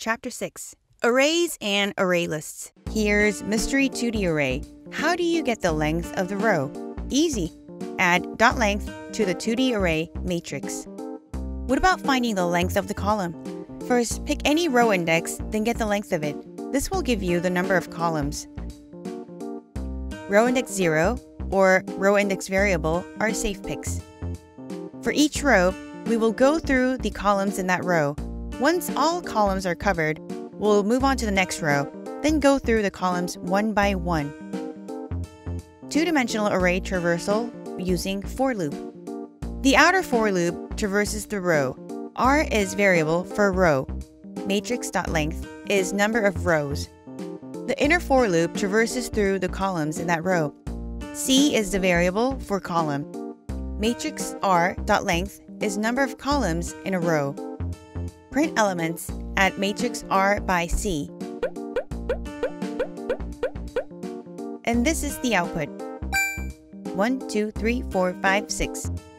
Chapter 6, Arrays and Array Lists. Here's Mystery 2D Array. How do you get the length of the row? Easy. Add dot length to the 2D array matrix. What about finding the length of the column? First, pick any row index, then get the length of it. This will give you the number of columns. Row index 0 or row index variable are safe picks. For each row, we will go through the columns in that row. Once all columns are covered, we'll move on to the next row, then go through the columns one by one. Two-dimensional array traversal using for loop. The outer for loop traverses the row. R is variable for row. Matrix.length is number of rows. The inner for loop traverses through the columns in that row. C is the variable for column. Matrix R.length is number of columns in a row. Print elements at matrix R by C. And this is the output. 1, 2, 3, 4, 5, 6.